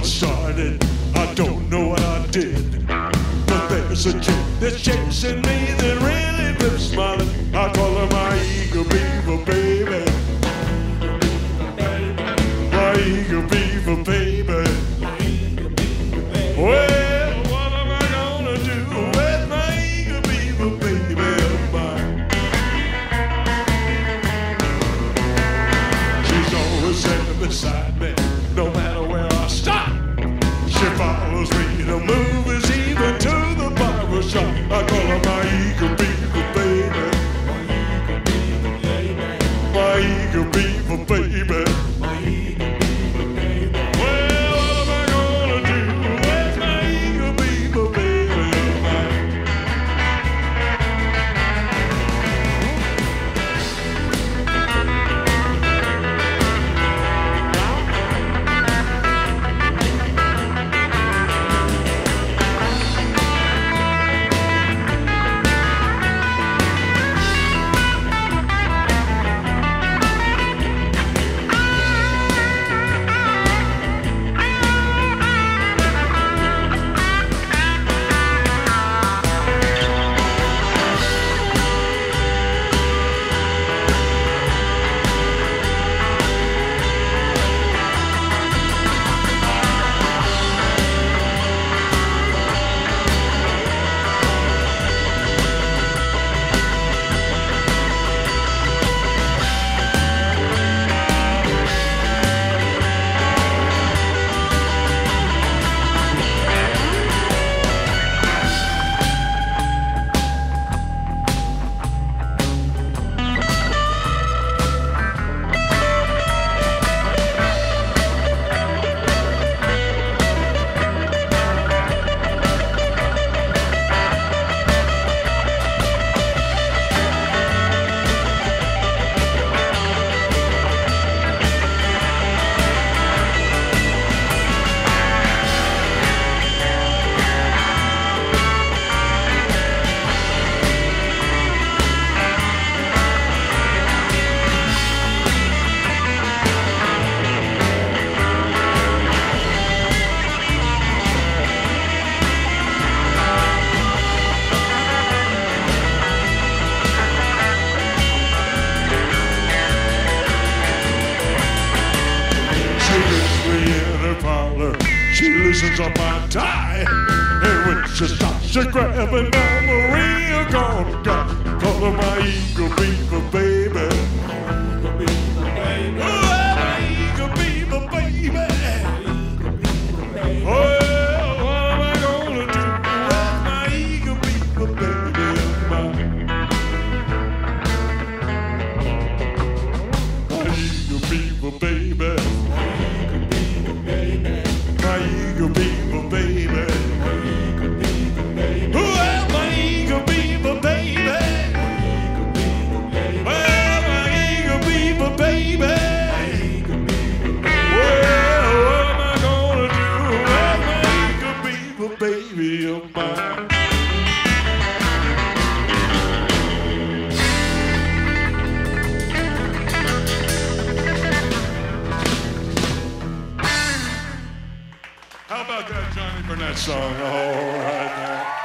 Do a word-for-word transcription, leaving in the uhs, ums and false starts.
it started. I don't know what I did, but there's a kid that's chasing me that really flips smiling. I call her my eager beaver baby, my eager beaver baby. Well, what am I gonna do with my eager beaver baby of mine? She's always there beside me, no matter where I stop. She follows me to movies, even to the barber shop. I call her my eager beaver baby, my eager beaver baby, my eager beaver baby. Well, what am I gonna do with my eager beaver baby of mine? She loosens up my tie, and when she stops, she grabs me by my real gone guy. Call her my eager beaver baby, my eager beaver baby. Well, what am I gonna do with my eager beaver baby of mine? My eager beaver baby. My eager beaver baby, my eager beaver baby. Well, my eager beaver baby, well, my eager beaver baby. Well, what am I gonna do with my eager beaver baby of mine? How about that Johnny Burnett song? All right now.